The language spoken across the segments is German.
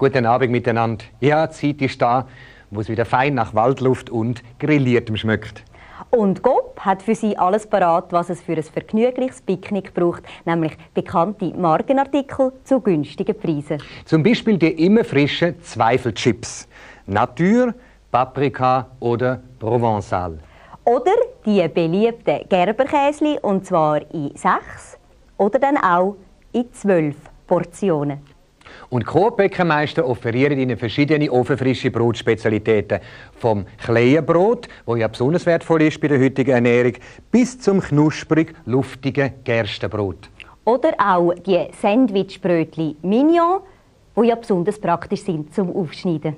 Guten Abend miteinander. Ja, die Zeit ist da, wo es wieder fein nach Waldluft und Grilliertem schmeckt. Und Coop hat für Sie alles parat, was es für ein vergnügliches Picknick braucht, nämlich bekannte Markenartikel zu günstigen Preisen. Zum Beispiel die immer frischen Zweifelchips. Natur, Paprika oder Provençal. Oder die beliebten Gerberkäsli, und zwar in 6 oder dann auch in 12 Portionen. Und Coop-Bäckermeister offerieren Ihnen verschiedene ofenfrische Brotspezialitäten. Vom Kleiebrot, das ja besonders wertvoll ist bei der heutigen Ernährung, bis zum knusprig luftigen Gerstebrot. Oder auch die Sandwichbrötli Mignon, die ja besonders praktisch sind zum Aufschneiden.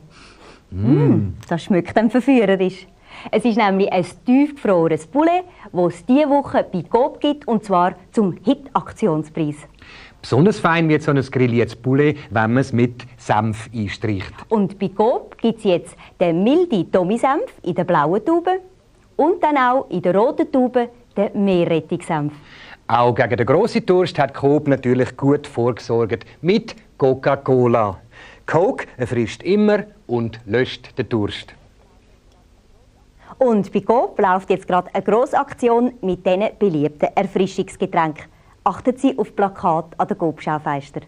Das schmeckt dann verführerisch. Es ist nämlich ein tiefgefrorenes Poulet, das es diese Woche bei Coop gibt, und zwar zum Hit-Aktionspreis. Besonders fein wird so ein grilliertes Poulet, wenn man es mit Senf einstreicht. Und bei Coop gibt es jetzt den milden Tomi-Senf in der blauen Tube und dann auch in der roten Tube den Meerrettichsenf. Auch gegen den grossen Durst hat Coop natürlich gut vorgesorgt mit Coca-Cola. Coke erfrischt immer und löscht den Durst. Und bei Coop läuft jetzt gerade eine Grossaktion mit diesen beliebten Erfrischungsgetränken. Achten Sie auf Plakate an den Coop-Schaufenster.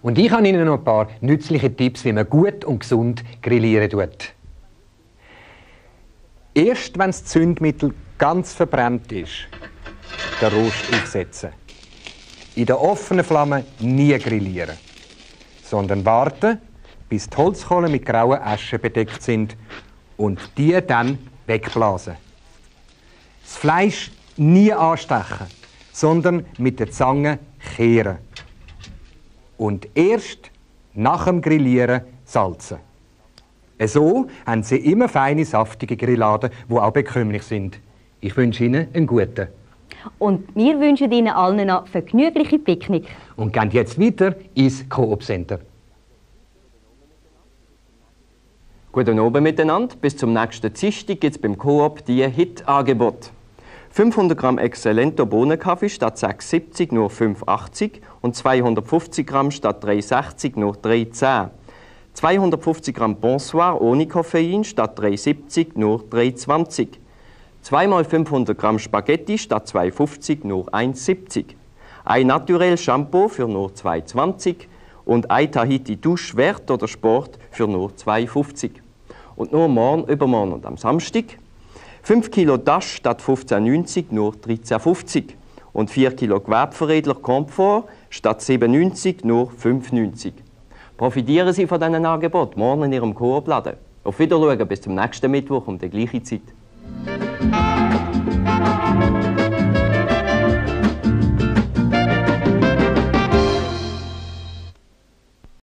Und ich habe Ihnen noch ein paar nützliche Tipps, wie man gut und gesund grillieren tut. Erst wenn das Zündmittel ganz verbrannt ist, den Rost aufsetzen. In der offenen Flamme nie grillieren, sondern warten, bis die Holzkohle mit grauen Asche bedeckt sind und die dann wegblasen. Das Fleisch nie anstechen, sondern mit der Zange kehren. Und erst nach dem Grillieren salzen. So haben Sie immer feine, saftige Grilladen, die auch bekömmlich sind. Ich wünsche Ihnen einen guten. Und wir wünschen Ihnen allen noch vergnügliche Picknick. Und gehen jetzt weiter ins Coop Center. Guten Abend miteinander. Bis zum nächsten Dienstag gibt es beim Coop die Hit-Angebot. 500 Gramm Excellento Bohnenkaffee statt 6,70 nur 5,80 und 250 Gramm statt 3,60 nur 3,10. 250 Gramm Bonsoir ohne Koffein statt 3,70 nur 3,20. 2 x 500 Gramm Spaghetti statt 2,50 nur 1,70. Ein Naturell Shampoo für nur 2,20 und ein Tahiti Dusch Wert oder Sport für nur 2,50. Und nur morgen, übermorgen und am Samstag 5 Kilo Dash statt 15,90 nur 13,50 und 4 Kilo Gewebeveredler Komfort statt 7,90 nur 5,90. Profitieren Sie von diesen Angeboten morgen in Ihrem Coop-Laden. Auf Wiedersehen bis zum nächsten Mittwoch um die gleiche Zeit.